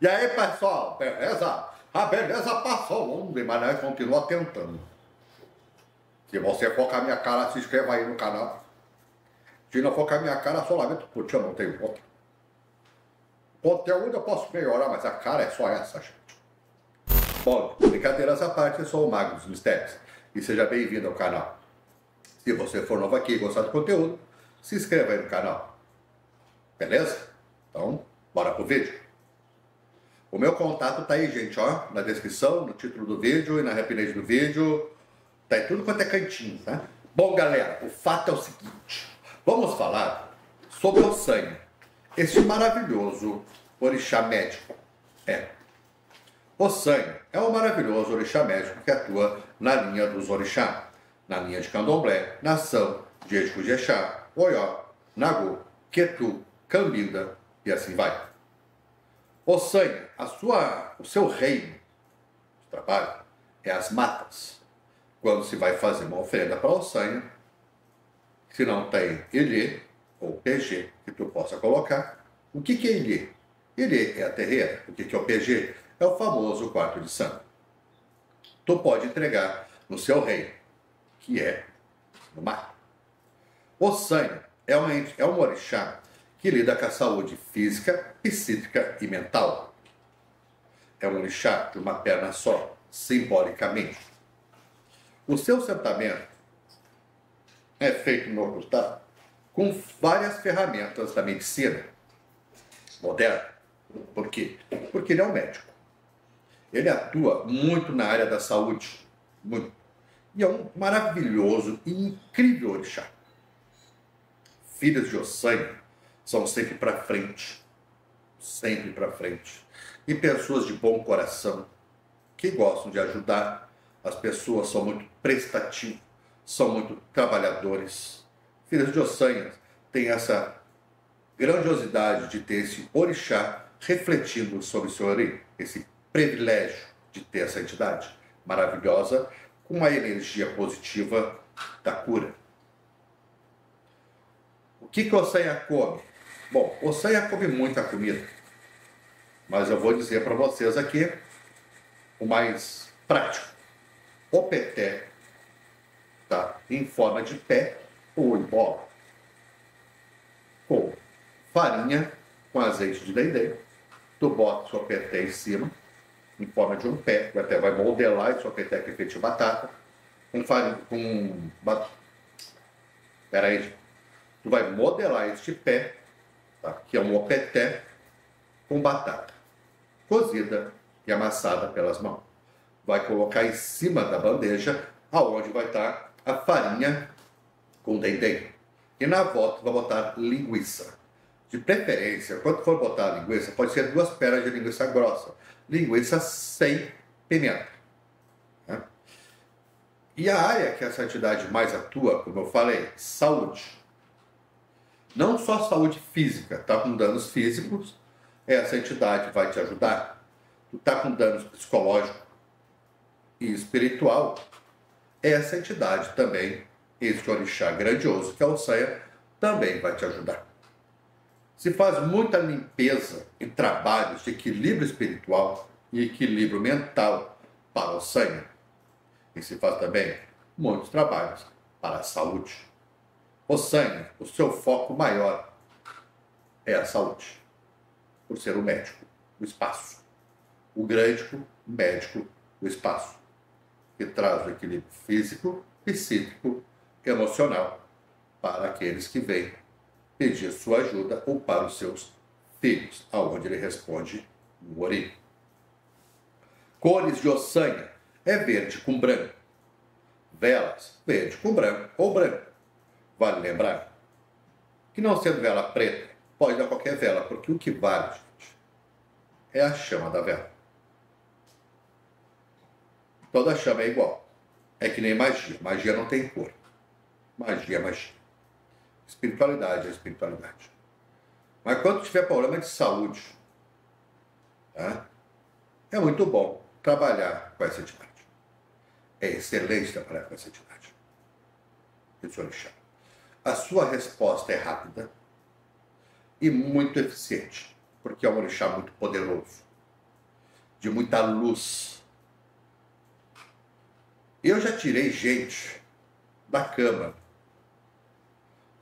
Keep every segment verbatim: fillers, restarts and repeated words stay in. E aí, pessoal, beleza? A beleza passou longe, mas nós continuamos tentando. Se você for com a minha cara, se inscreva aí no canal. Se não for com a minha cara, só lamento, porque eu não tenho outra. Conteúdo eu posso melhorar, mas a cara é só essa, gente. Bom, brincadeiras à parte, eu sou o Mago dos Mistérios. E seja bem-vindo ao canal. Se você for novo aqui e gostar do conteúdo, se inscreva aí no canal. Beleza? Então, bora pro vídeo. O meu contato tá aí, gente, ó. Na descrição, no título do vídeo e na reprise do vídeo. Tá em tudo quanto é cantinho, tá? Bom, galera, o fato é o seguinte. Vamos falar sobre o Ossanha. Esse maravilhoso orixá médico. É. Ossanha é um maravilhoso orixá médico que atua na linha dos orixá. Na linha de Candomblé, Nação, de Etiku Jechá, Oió, Nago, Ketu, Cambinda e assim vai. Ossanha, a sua, o seu reino de trabalho é as matas. Quando se vai fazer uma oferenda para Ossanha, se não tem ilê ou P G que tu possa colocar, o que, que é ilê? Ilê é a terreira. O que, que é o P G? É o famoso quarto de sangue. Tu pode entregar no seu reino, que é no mar. Ossanha é um, é um orixá que lida com a saúde física, psíquica e mental. É um orixá de uma perna só, simbolicamente. O seu sentamento é feito no orixá com várias ferramentas da medicina moderna. Por quê? Porque ele é um médico. Ele atua muito na área da saúde, muito. E é um maravilhoso e incrível orixá. Filhos de Ossanha são sempre para frente. Sempre para frente. E pessoas de bom coração, que gostam de ajudar. As pessoas são muito prestativas, são muito trabalhadores. Filhos de Ossanha têm essa grandiosidade de ter esse orixá refletindo sobre o seu orixá. Esse privilégio de ter essa entidade maravilhosa, com uma energia positiva da cura. O que que o Ossanha come? Bom, o Ossanha come muita comida, mas eu vou dizer para vocês aqui o mais prático. O peté, tá? Em forma de pé ou em bola, com farinha, com azeite de dendê. Tu bota o seu peté em cima, em forma de um pé, que até vai modelar isso, a peteca é feita de batata, com farinha, com... Bat... Pera aí, tu vai modelar este pé, tá? Que é um opeté, com batata cozida e amassada pelas mãos. Vai colocar em cima da bandeja, aonde vai estar a farinha com dendê. E na volta vai botar linguiça. De preferência, quando for botar a linguiça, pode ser duas peras de linguiça grossa. Linguiça sem pimenta. Né? E a área que essa entidade mais atua, como eu falei, saúde. Não só saúde física, tá com danos físicos, essa entidade vai te ajudar. Tu tá com danos psicológico e espiritual, essa entidade também, esse orixá grandioso que é o Ossanha, também vai te ajudar. Se faz muita limpeza em trabalhos de equilíbrio espiritual e equilíbrio mental para o Ossanha. E se faz também muitos trabalhos para a saúde. O Ossanha, o seu foco maior é a saúde. Por ser o médico, o espaço. O grande médico, o espaço. Que traz o equilíbrio físico, psíquico, emocional para aqueles que vêm pedir sua ajuda ou para os seus filhos, aonde ele responde no orixá. Cores de Ossanha é verde com branco. Velas, verde com branco ou branco. Vale lembrar que não sendo vela preta, pode dar qualquer vela, porque o que vale, gente, é a chama da vela. Toda chama é igual. É que nem magia. Magia não tem cor. Magia é magia. Espiritualidade é espiritualidade. Mas quando tiver problema de saúde, tá? É muito bom trabalhar com essa entidade. É excelente trabalhar com essa entidade. Isso é orixá. A sua resposta é rápida e muito eficiente, porque é um orixá muito poderoso. de muita luz. Eu já tirei gente da cama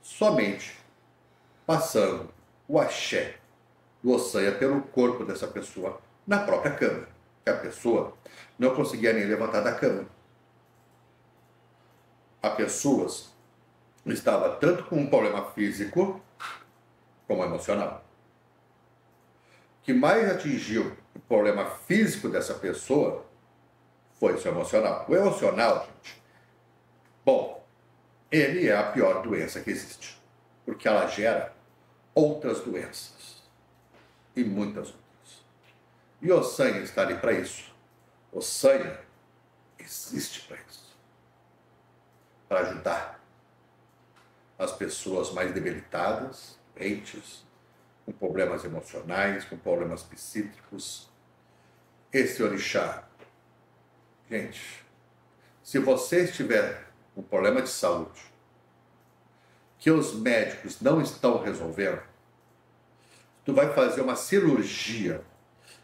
somente passando o axé do Ossanha pelo corpo dessa pessoa na própria cama, que a pessoa não conseguia nem levantar da cama. A pessoa estava tanto com um problema físico como emocional. O que mais atingiu o problema físico dessa pessoa foi o seu emocional. O emocional, gente, bom, ele é a pior doença que existe, porque ela gera outras doenças, e muitas outras. E Ossanha está ali para isso. Ossanha existe para isso, para ajudar as pessoas mais debilitadas, doentes, com problemas emocionais, com problemas psíquicos. Esse orixá, gente, se você estiver com problema de saúde que os médicos não estão resolvendo, tu vai fazer uma cirurgia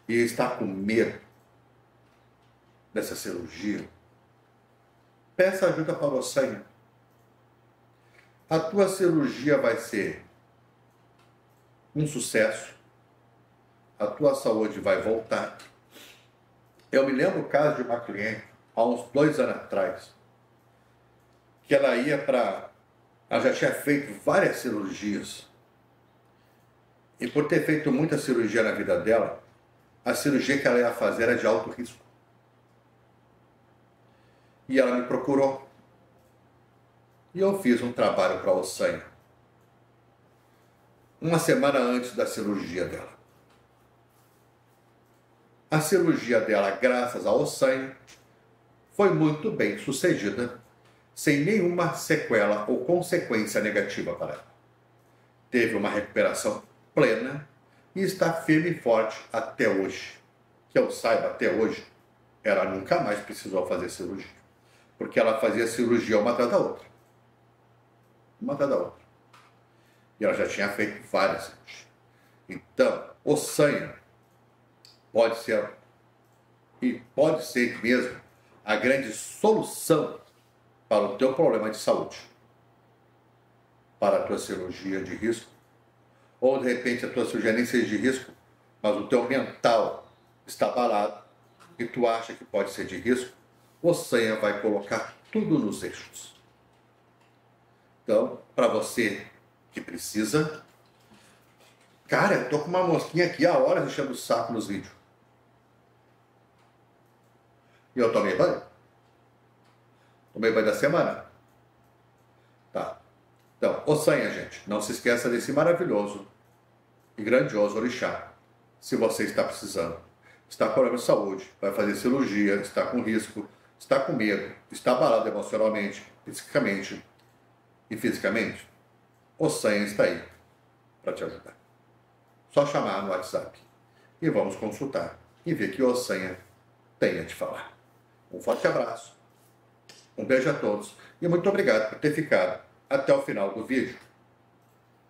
e está com medo dessa cirurgia, peça ajuda para o Ossanha. A tua cirurgia vai ser um sucesso, a tua saúde vai voltar. Eu me lembro o caso de uma cliente, há uns dois anos atrás, que ela ia para... ela já tinha feito várias cirurgias. E por ter feito muita cirurgia na vida dela, a cirurgia que ela ia fazer era de alto risco. E ela me procurou. E eu fiz um trabalho para a Ossanha, uma semana antes da cirurgia dela. A cirurgia dela, graças à Ossanha, foi muito bem sucedida, sem nenhuma sequela ou consequência negativa para ela. Teve uma recuperação plena e está firme e forte até hoje. Que eu saiba, até hoje, ela nunca mais precisou fazer cirurgia, porque ela fazia cirurgia uma atrás da outra. Uma atrás da outra. E ela já tinha feito várias cirurgias. Então, Ossanha pode ser, e pode ser mesmo, a grande solução para o teu problema de saúde, para a tua cirurgia de risco, ou de repente a tua cirurgia nem seja de risco, mas o teu mental está abalado e tu acha que pode ser de risco, Ossanha vai colocar tudo nos eixos. Então, para você que precisa... Cara, eu tô com uma mosquinha aqui há horas enchendo o saco nos vídeos. E eu tomei banho. Tomei banho da semana. Tá. Então, Ossanha, gente, não se esqueça desse maravilhoso e grandioso orixá. Se você está precisando, está com problema de saúde, vai fazer cirurgia, está com risco, está com medo, está abalado emocionalmente, psiquicamente e fisicamente, Ossanha está aí para te ajudar. Só chamar no WhatsApp e vamos consultar e ver que Ossanha tem a te falar. Um forte abraço. Um beijo a todos e muito obrigado por ter ficado até o final do vídeo.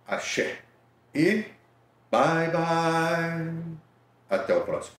Axé e bye bye. Até o próximo.